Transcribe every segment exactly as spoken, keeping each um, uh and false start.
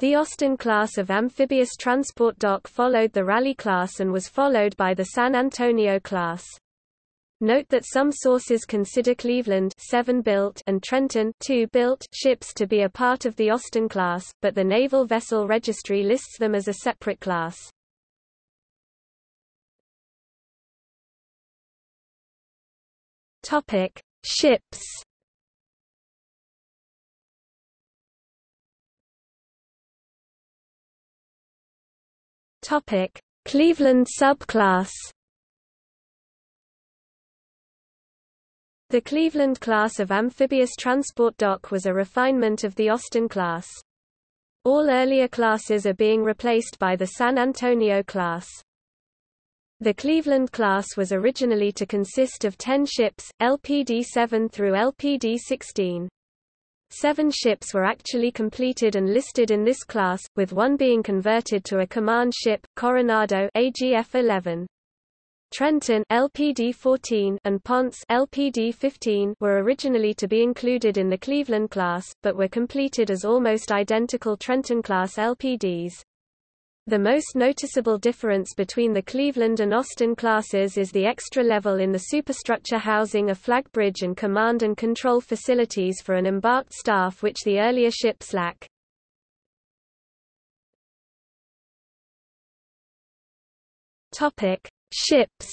The Austin class of amphibious transport dock followed the Raleigh class and was followed by the San Antonio class. Note that some sources consider Cleveland seven built and Trenton two built ships to be a part of the Austin class, but the Naval Vessel Registry lists them as a separate class. Topic: Ships. Topic: Cleveland subclass. The Cleveland class of amphibious transport dock was a refinement of the Austin class. All earlier classes are being replaced by the San Antonio class. The Cleveland class was originally to consist of ten ships, L P D seven through L P D sixteen. Seven ships were actually completed and listed in this class, with one being converted to a command ship, Coronado A G F eleven. Trenton L P D fourteen and Ponce L P D fifteen were originally to be included in the Cleveland class, but were completed as almost identical Trenton-class L P Ds. The most noticeable difference between the Cleveland and Austin classes is the extra level in the superstructure housing a flag bridge and command and control facilities for an embarked staff which the earlier ships lack. Topic: Ships.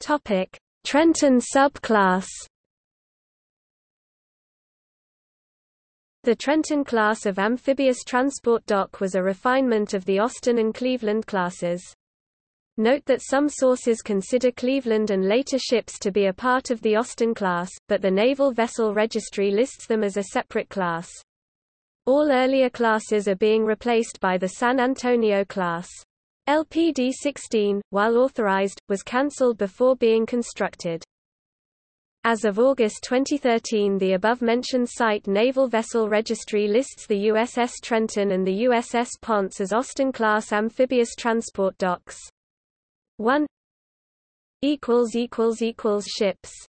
Topic: Trenton subclass. The Trenton class of amphibious transport dock was a refinement of the Austin and Cleveland classes. Note that some sources consider Cleveland and later ships to be a part of the Austin class, but the Naval Vessel Registry lists them as a separate class. All earlier classes are being replaced by the San Antonio class. L P D sixteen, while authorized, was cancelled before being constructed. As of August twenty thirteen, the above-mentioned site Naval Vessel Registry lists the U S S Trenton and the U S S Ponce as Austin-class amphibious transport docks. one equals equals equals ships.